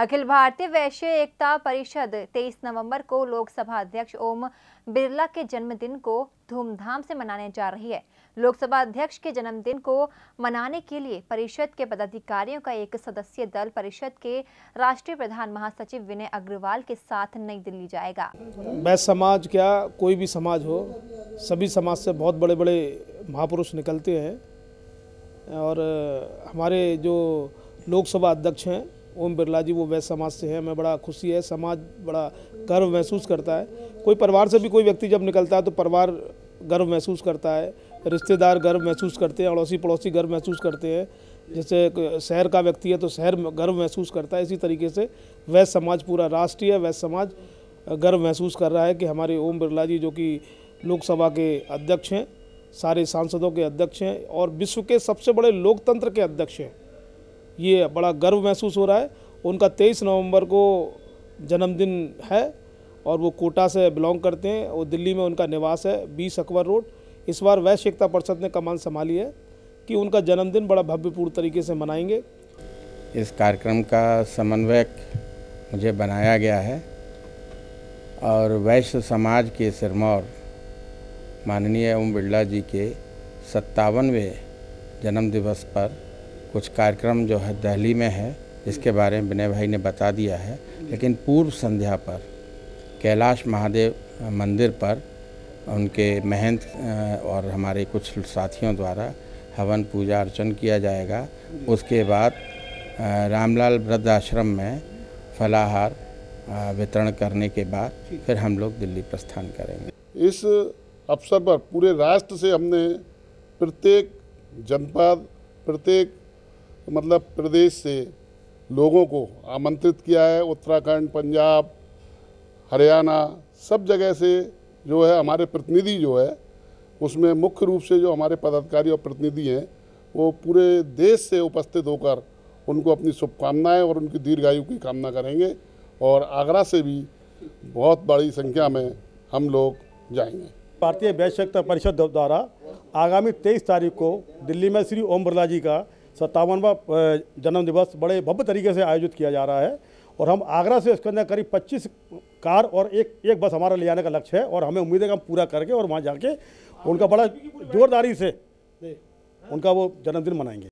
अखिल भारतीय वैश्य एकता परिषद 23 नवंबर को लोकसभा अध्यक्ष ओम बिरला के जन्मदिन को धूमधाम से मनाने जा रही है। लोकसभा अध्यक्ष के जन्मदिन को मनाने के लिए परिषद के पदाधिकारियों का एक सदस्यीय दल परिषद के राष्ट्रीय प्रधान महासचिव विनय अग्रवाल के साथ नई दिल्ली जाएगा। वैश्य समाज क्या कोई भी समाज हो, सभी समाज से बहुत बड़े बड़े महापुरुष निकलते हैं और हमारे जो लोकसभा अध्यक्ष हैं ओम बिरला जी वो वैश्य समाज से हैं। हमें बड़ा खुशी है, समाज बड़ा गर्व महसूस करता है। कोई परिवार से भी कोई व्यक्ति जब निकलता है तो परिवार गर्व महसूस करता है, रिश्तेदार गर्व महसूस करते हैं, अड़ोसी पड़ोसी गर्व महसूस करते हैं। जैसे शहर का व्यक्ति है तो शहर गर्व महसूस करता है। इसी तरीके से वैश्य समाज, पूरा राष्ट्रीय वैश्य समाज गर्व महसूस कर रहा है कि हमारे ओम बिरला जी जो कि लोकसभा के अध्यक्ष हैं, सारे सांसदों के अध्यक्ष हैं और विश्व के सबसे बड़े लोकतंत्र के अध्यक्ष हैं, ये बड़ा गर्व महसूस हो रहा है। उनका 23 नवंबर को जन्मदिन है और वो कोटा से बिलोंग करते हैं और दिल्ली में उनका निवास है, 20 अकबर रोड। इस बार वैश्य एकता परिषद ने कमान संभाली है कि उनका जन्मदिन बड़ा भव्यपूर्ण तरीके से मनाएंगे। इस कार्यक्रम का समन्वयक मुझे बनाया गया है और वैश्य समाज के सिरमौर माननीय ओम बिरला जी के 57वें जन्मदिवस पर कुछ कार्यक्रम जो है दिल्ली में है, जिसके बारे में विनय भाई ने बता दिया है। लेकिन पूर्व संध्या पर कैलाश महादेव मंदिर पर उनके महंत और हमारे कुछ साथियों द्वारा हवन पूजा अर्चन किया जाएगा। उसके बाद रामलाल वृद्ध आश्रम में फलाहार वितरण करने के बाद फिर हम लोग दिल्ली प्रस्थान करेंगे। इस अवसर पर पूरे राष्ट्र से हमने प्रत्येक जनपद, प्रत्येक मतलब प्रदेश से लोगों को आमंत्रित किया है। उत्तराखंड, पंजाब, हरियाणा सब जगह से जो है हमारे प्रतिनिधि जो है, उसमें मुख्य रूप से जो हमारे पदाधिकारी और प्रतिनिधि हैं वो पूरे देश से उपस्थित होकर उनको अपनी शुभकामनाएं और उनकी दीर्घायु की कामना करेंगे और आगरा से भी बहुत बड़ी संख्या में हम लोग जाएंगे। भारतीय वैश्य एकता परिषद द्वारा आगामी 23 तारीख को दिल्ली में श्री ओम बिरला जी का 57वां जन्मदिवस बड़े भव्य तरीके से आयोजित किया जा रहा है और हम आगरा से इसके अंदर करीब 25 कार और एक बस हमारा ले जाने का लक्ष्य है और हमें उम्मीद है कि हम पूरा करके और वहाँ जाके उनका बड़ा जोरदारी से उनका वो जन्मदिन मनाएंगे।